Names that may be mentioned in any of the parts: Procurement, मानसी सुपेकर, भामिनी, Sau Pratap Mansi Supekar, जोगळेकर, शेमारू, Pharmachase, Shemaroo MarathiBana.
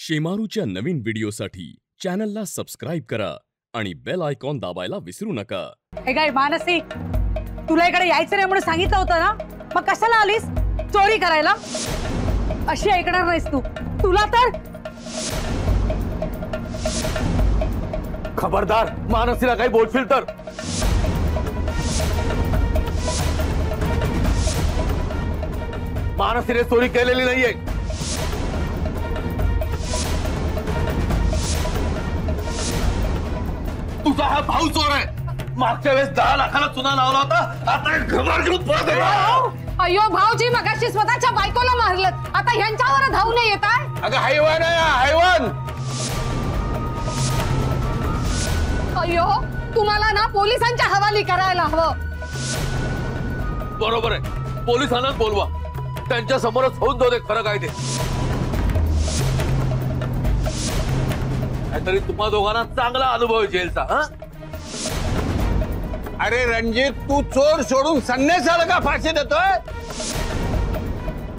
शेमारूच्या नवीन व्हिडिओसाठी चॅनलला सबस्क्राइब करा आणि बेल आयकॉन दाबायला विसरू नका। हे काय मानसी, तुला इकडे यायचं नाही म्हणून सांगितलं होतं ना, मग कशाला आलीस चोरी करायला? अशी ऐकणार नाहीस तू। तुला तर खबरदार, मानसीला काही बोलशील तर। मानसीने चोरी केलेली नाहीये। तुझा हा भाऊ चोर आहे। मागच्या वेळेस 10 लाखाला चुना लावला होता, आता घाबर घेऊन पळत आहे। अयो भाऊजी, मगाशी स्वतःच्या बायकोला मारलत, आता ह्यांच्यावर धावू नाही येत आहे? अगं हैवान आहे हैवान। अयो, तुम्हाला ना पोलिसांच्या हवाली करायला हवं। बरोबर आहे, पोलिसांनाच बोलवा, त्यांच्या समोरच होऊन जाऊ दे खरं काय ते। तरी तुम्हा दोघांना चांगला अनुभव जेलचा। अरे रणजित, तू चोर सोडून संन्यासाला का फाशी देतोय?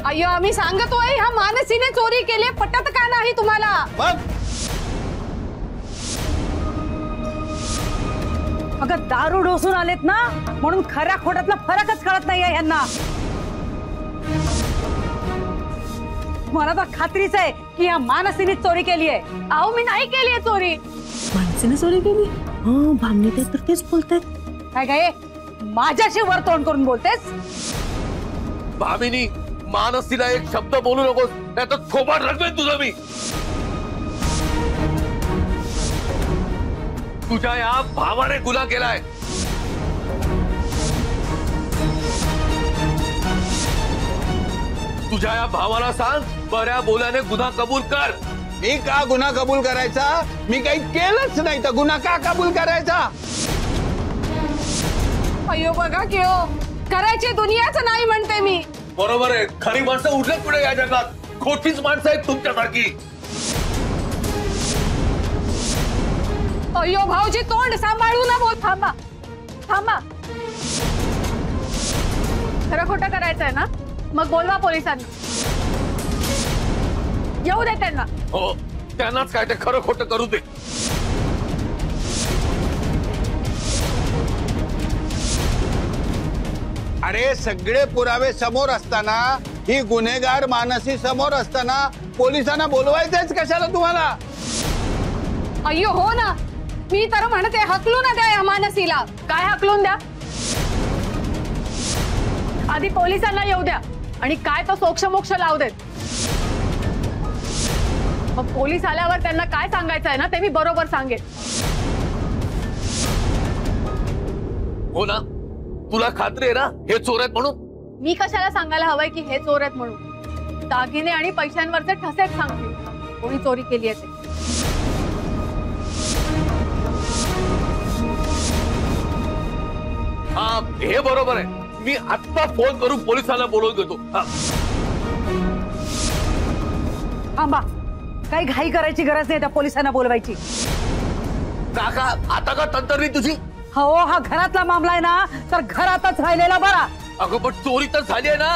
अय्यो, आम्ही सांगतोय हा मानसीने चोरी केली, पटत का नाही तुम्हाला? अगं दारू ढोसून आलेत ना, म्हणून खऱ्या खोट्यातला फरकच कळत नाहीये यांना। मला तर खात्रीच आहे की या मानसीने चोरी केली आहे। आओ, मी नाही केली आहे चोरी। मानसीने चोरी केली? हां, भामने तर तेच बोलतात। काय काय माझ्याशी वर्तवण करून बोलतेस? भामिनी, मानसीला एक शब्द बोलू नकोस, नाहीतर थोबाड रगवेन तुझं मी। तुझ्या या भावाने गुन्हा केलाय। तुझ्या या भावाला सांग, बऱ्या बोलाने गुन्हा कबूल कर। मी का गुन्हा कबूल करायचा? मी काही केलंच नाही तर गुन्हा का कबूल करायचा? अयो बघा की हो, करायची दुनियाच नाही म्हणते मी। बरोबर आहे, खरी माणसं उठलेत पुढे या जगात, खोटीच माणसं आहेत तुमच्यासारखी। अयो भाऊजी, तोंड सांभाळू ना बोल। थांबा थांबा, खरं खोटं करायचं आहे ना, मग बोलवा पोलिसांना, येऊ दे त्यांना। हो, त्यांनाच काय ते खरं खोटं करू दे। अरे सगळे पुरावे समोर असताना, ही गुन्हेगार मानसी समोर असताना पोलिसांना बोलवायचंच कशाला तुम्हाला? अय्यो हो ना, मी तर म्हणते हकलू ना द्या या मानसीला। काय हकलून द्या? आधी पोलिसांना येऊ द्या आणि काय तो सोक्षमोक्ष लावू देत। मग पोलीस आल्यावर त्यांना काय सांगायचं आहे ना, ते मी बरोबर सांगेन। हो ना, तुला खात्री आहे ना हे चोर आहेत म्हणून? मी कशाला सांगायला हवंय की हे चोर आहेत म्हणून? दागिने आणि पैशांवरचे ठसेच सांगतील कोणी चोरी केली आहे ते। हा, हे बरोबर आहे। मी आत्ता फोन करून पोलिसांना बोलवून देतो। आंबा, काही घाई करायची गरज नाही, त्या पोलिसांना बोलवायची। काका, आता का तंतरली तुझी? हो, हा घरातला मामला आहे ना, तर घरातच राहिलेला बरा। अगं पण चोरी तर झाली आहे ना।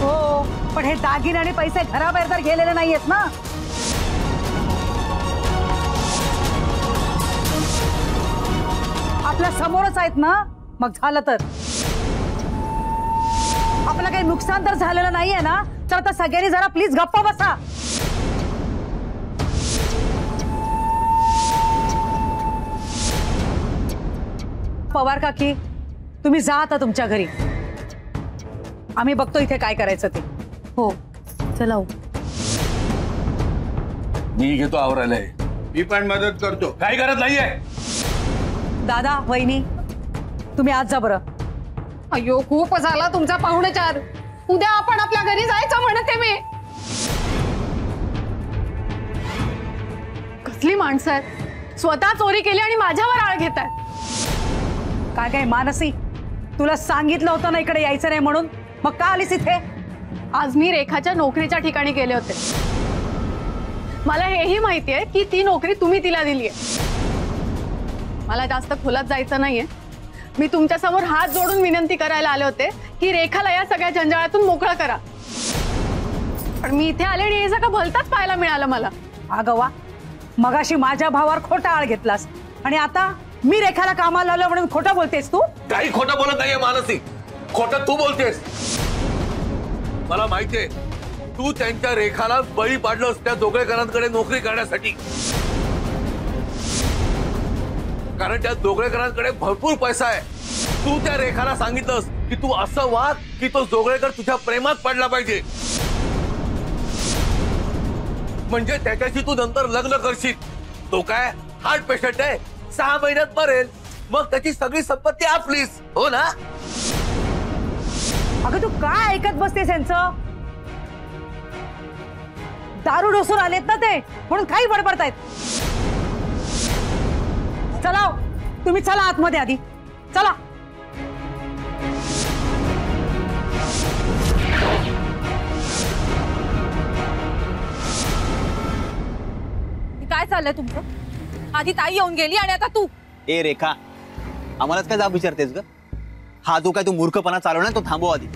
हो, पण हे दागिने आणि पैसे घराबाहेर तर गेलेले नाहीयेत ना। आपल्या समोरच आहेत ना, मग झालं तर आपलं काही नुकसान तर झालेलं नाहीये ना। तर आता सगळ्यांनी जरा प्लीज गप्प बसा। पवार काकी, तुम्ही जा आता तुमच्या घरी, आम्ही बघतो इथे काय करायचं ते। हो चला। मी घेतो आवरायला, मी पण मदत करतो। काही गरज नाहीये। दादा वहिनी, तुम्ही आज जा बरं। अयो खूप झाला तुमचा पाहुणेचार, उद्या आपण आपल्या घरी जायचं म्हणते मी। कसली माणसं आहेत, स्वतः चोरी केली आणि माझ्यावर आळ घेतात। काय काय मानसी, तुला सांगितलं होतं ना इकडे यायचं नाही म्हणून, मग का आलीस इथे? आज मी रेखाच्या नोकरीच्या ठिकाणी गेले होते। मला हेही माहिती आहे की ती नोकरी तुम्ही तिला दिली आहे। मला जास्त खोलात जायचं नाहीये। मी तुमच्या समोर हात जोडून विनंती करायला आले होते की रेखाला या सगळ्या जंजाळातून मोकळा करा। मी इथे आले आणि हे सगळं भलताच पाहायला मिळालं मला। अगं वा, मगाशी माझ्या भावावर खोटा आळ घेतलास आणि आता मी रेखाला कामाला लावलं म्हणून खोटं बोलतेस तू? काही खोटं बोलत नाहीये मानसी, खोटं तू बोलतेस। मला माहितीये तू त्यांच्या रेखाला बळी पाडलंस त्या दोघेकरांकडे नोकरी करण्यासाठी, कारण त्या दोघेकरांकडे भरपूर पैसा आहे। तू त्या रेखाला सांगितलंस की तू असं वाग की तो जोगळेकर तुझ्या प्रेमात पडला पाहिजे, म्हणजे त्याच्याशी तू नंतर लग्न करशील। तो काय हार्ट पेशंट आहे, 6 महिन्यात मरेल, मग त्याची सगळी संपत्ती आपलीच, हो ना? अगं तू काय ऐकत बसतेस यांचं? दारू ढोसून आलेत ना ते, म्हणून काही बडबडतायत। चला तुम्ही, चला आतमध्ये आधी, चला। काय चाललंय तुमचं? आधी ताई येऊन गेली आणि आता तू? ए रेखा, आम्हालाच काय जाब विचारतेस ग? हा जो काय तू मूर्खपणा चालवणार तो थांबव आधी।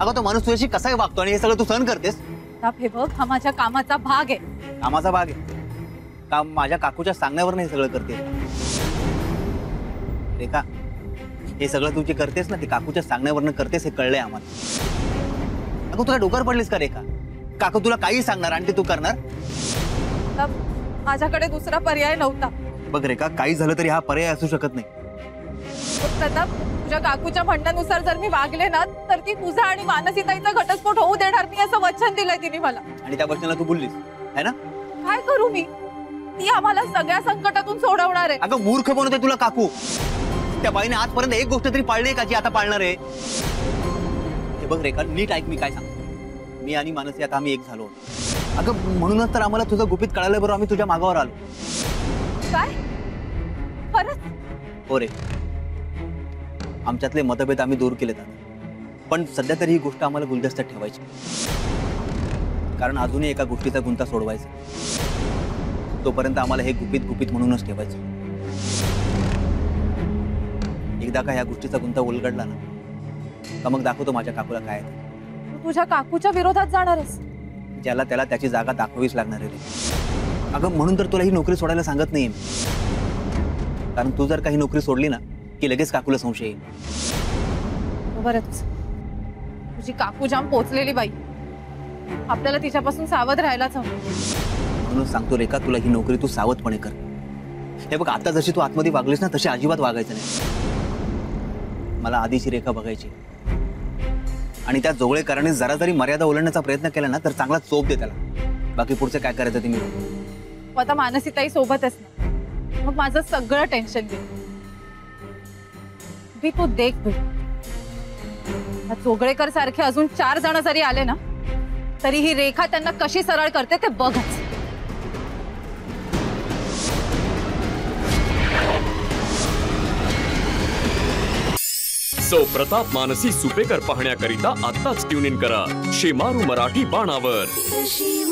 अगं तो माणूस तुझ्याशी कसाही वागतो आणि हे सगळं तू सहन करतेस? हे बघ, हा माझ्या कामाचा भाग आहे। कामाचा भाग आहे? काम माझ्या काकूच्या सांगण्यावर नाही सगळं करते रेखा, हे सगळं तू जे करतेस ना ते काकूच्या सांगण्यावरनं करतेस, हे कळलंय आम्हाला। अगं तुला डोक्यावर पडलीस का रेखा? काकू तुला काही सांगणार आणि ते तू करणार? माझ्याकडे दुसरा पर्याय नव्हता। बघ रेखा, काही झालं तरी हा पर्याय असू शकत नाही। प्रताप, तुझ्या काकूच्या म्हणण्यानुसार जर मी वागले ना तर ती तुझा आणि मानसीताईचा घटस्फोट होऊ देणार नाही असं वचन दिलंय तिने मला। आणि त्या वचनाला तू बोललीस है ना? काय करू मी, ती आम्हाला सगळ्या संकटातून सोडवणार आहे। अगं मूर्ख बनवते तुला काकू, त्या बाईने आजपर्यंत एक गोष्ट तरी पाळली का जी आता पाळणार आहे? हे बघ रेखा, नीट ऐक मी काय सांगतो। मी आणि मानसी आता आम्ही एक झालो। अगं म्हणूनच तर आम्हाला तुझं गुपित कळालं, बरोबर आम्ही तुझ्या मागावर आलो। काय परत? हो रे, आमच्यातले मतभेद आम्ही दूर केलेत, पण सध्या तरी ही गोष्ट आम्हाला गुलदस्त्यात ठेवायची, कारण अजूनही एका गोष्टीचा गुंता सोडवायचा। तोपर्यंत आम्हाला हे गुपित म्हणूनच ठेवायचं। एकदा का ह्या गोष्टीचा गुंता उलगडला ना का मग दाखवतो माझ्या काकूला काय। तुझ्या काकूच्या विरोधात जाणारच? ज्याला त्याला त्याची जागा दाखवावीच लागणार आहे। अगं म्हणून तर तुला ही नोकरी सोडायला सांगत नाही, कारण तू जर काही नोकरी सोडली ना की लगेच काकूला संशय येईल। बरंच, तुझी काकू जाम पोचलेली बाई, आपल्याला तिच्यापासून सावध राहायलाच हवं। म्हणून सांगतो रेखा तुला, ही नोकरी तू सावधपणे कर। हे बघ, आता जशी तू आतमध्ये वागलीस ना तशी अजिबात वागायचं नाही। मला आधीची रेखा बघायची, आणि त्या जोगळेकरांनी जरा जरी मर्यादा ओलांडण्याचा प्रयत्न केला ना तर चांगला चोप दे त्याला। बाकी पुढचं काय करायचं ते मी बघतो। आता मानसी ताई सोबतच ना, मग माझं सगळं टेन्शन घे तू। देख जोगळेकर सारखे अजून 4 जण जरी आले ना तरी ही रेखा त्यांना कशी सरळ करते ते बघच। सौ प्रताप मानसी सुपेकर पाहण्याकरिता आत्ताच ट्यून इन करा शेमारू मराठी बाणावर।